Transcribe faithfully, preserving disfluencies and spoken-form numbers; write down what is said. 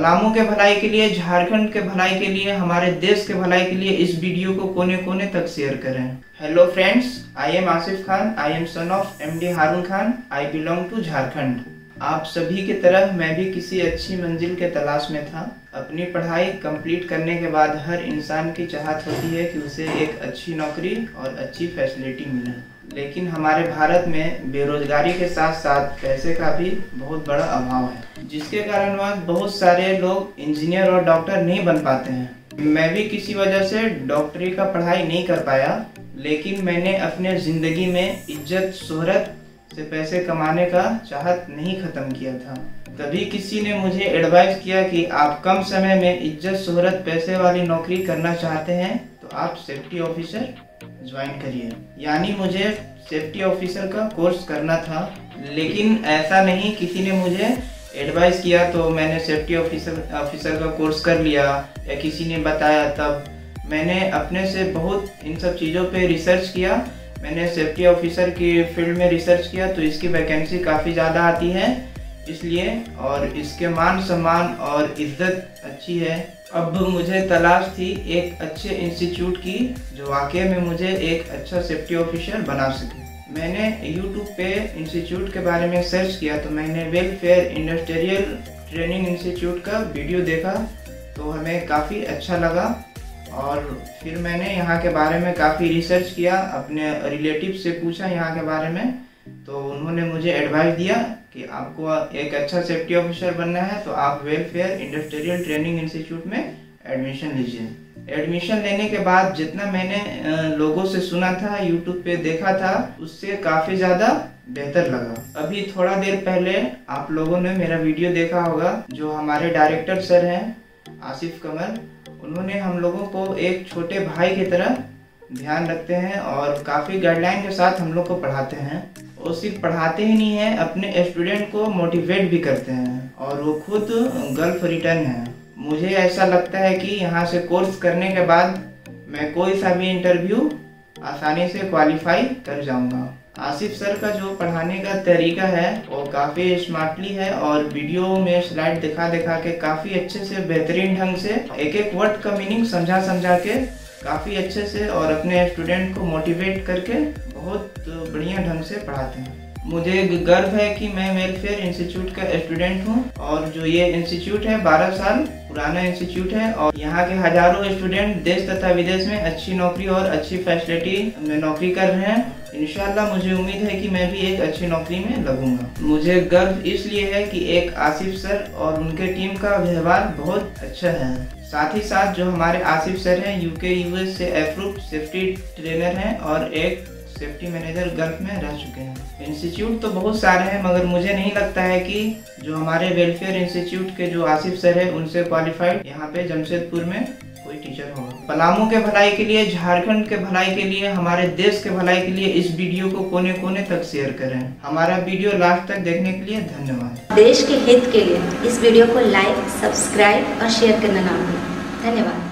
पलामू के भलाई के लिए, झारखंड के भलाई के लिए, हमारे देश के भलाई के लिए इस वीडियो को कोने कोने तक शेयर करें। Hello friends, I am Asif Khan, I am son of MD Haroon Khan, I belong to Jharkhand. आप सभी की तरह मैं भी किसी अच्छी मंजिल के तलाश में था। अपनी पढ़ाई कंप्लीट करने के बाद हर इंसान की चाहत होती है कि उसे एक अच्छी नौकरी और अच्छी फैसिलिटी मिले, लेकिन हमारे भारत में बेरोजगारी के साथ साथ पैसे का भी बहुत बड़ा अभाव है, जिसके कारणवश बहुत सारे लोग इंजीनियर और डॉक्टर नहीं बन पाते हैं। मैं भी किसी वजह से डॉक्टरी का पढ़ाई नहीं कर पाया, लेकिन मैंने अपने ज़िंदगी में इज्जत शोहरत से पैसे कमाने का चाहत नहीं खत्म किया था। तभी किसी ने मुझे एडवाइस किया कि आप कम समय में इज्जत शोहरत पैसे वाली नौकरी करना चाहते हैं तो आप सेफ्टी ऑफिसर ज्वाइन करिए। यानी मुझे सेफ्टी ऑफिसर का कोर्स करना था, लेकिन ऐसा नहीं किसी ने मुझे एडवाइस किया तो मैंने सेफ्टी ऑफिसर ऑफिसर का कोर्स कर लिया या किसी ने बताया। तब मैंने अपने से बहुत इन सब चीज़ों पर रिसर्च किया, मैंने सेफ्टी ऑफिसर की फील्ड में रिसर्च किया तो इसकी वैकेंसी काफ़ी ज़्यादा आती है, इसलिए और इसके मान सम्मान और इज्जत अच्छी है। अब मुझे तलाश थी एक अच्छे इंस्टीट्यूट की जो वाकई में मुझे एक अच्छा सेफ्टी ऑफिसर बना सके। मैंने यूट्यूब पे इंस्टीट्यूट के बारे में सर्च किया तो मैंने वेलफेयर इंडस्ट्रियल ट्रेनिंग इंस्टीट्यूट का वीडियो देखा तो हमें काफ़ी अच्छा लगा, और फिर मैंने यहाँ के बारे में काफ़ी रिसर्च किया, अपने रिलेटिव से पूछा यहाँ के बारे में, तो उन्होंने मुझे एडवाइस दिया कि आपको एक अच्छा सेफ्टी ऑफिसर बनना है तो आप वेलफेयर इंडस्ट्रियल ट्रेनिंग इंस्टीट्यूट में एडमिशन लीजिए। एडमिशन लेने के बाद जितना मैंने लोगों से सुना था, यूट्यूब पे देखा था, उससे काफ़ी ज़्यादा बेहतर लगा। अभी थोड़ा देर पहले आप लोगों ने मेरा वीडियो देखा होगा, जो हमारे डायरेक्टर सर हैं आसिफ कमाल, उन्होंने हम लोगों को एक छोटे भाई की तरह ध्यान रखते हैं और काफ़ी गाइडलाइन के साथ हम लोग को पढ़ाते हैं। वो सिर्फ पढ़ाते ही नहीं है, अपने स्टूडेंट को मोटिवेट भी करते हैं, और वो खुद गल्फ रिटर्न है। मुझे ऐसा लगता है कि यहाँ से कोर्स करने के बाद मैं कोई सा भी इंटरव्यू आसानी से क्वालिफाई कर जाऊँगा। आसिफ सर का जो पढ़ाने का तरीका है वो काफ़ी स्मार्टली है, और वीडियो में स्लाइड दिखा दिखा के काफ़ी अच्छे से बेहतरीन ढंग से एक एक वर्ड का मीनिंग समझा समझा के काफ़ी अच्छे से और अपने स्टूडेंट को मोटिवेट करके बहुत बढ़िया ढंग से पढ़ाते हैं। मुझे गर्व है कि मैं वेलफेयर इंस्टीट्यूट का स्टूडेंट हूँ, और जो ये इंस्टीट्यूट है बारह साल पुराना इंस्टीट्यूट है, और यहाँ के हजारों स्टूडेंट देश तथा विदेश में अच्छी नौकरी और अच्छी फैसिलिटी में नौकरी कर रहे हैं। इंशाल्लाह मुझे उम्मीद है कि मैं भी एक अच्छी नौकरी में लगूंगा। मुझे गर्व इसलिए है कि एक आसिफ सर और उनके टीम का व्यवहार बहुत अच्छा है। साथ ही साथ जो हमारे आसिफ सर हैं यूके यूएस से अप्रूव्ड सेफ्टी ट्रेनर हैं और एक सेफ्टी मैनेजर गल्फ में रह चुके हैं। इंस्टीट्यूट तो बहुत सारे हैं, मगर मुझे नहीं लगता है कि जो हमारे वेलफेयर इंस्टीट्यूट के जो आसिफ सर हैं उनसे क्वालिफाइड यहाँ पे जमशेदपुर में कोई टीचर होगा। पलामू के भलाई के लिए, झारखंड के भलाई के लिए, हमारे देश के भलाई के लिए इस वीडियो को कोने कोने तक शेयर करें। हमारा वीडियो लास्ट तक देखने के लिए धन्यवाद। देश के हित के लिए इस वीडियो को लाइक, सब्सक्राइब और शेयर करना ना भूलें। धन्यवाद।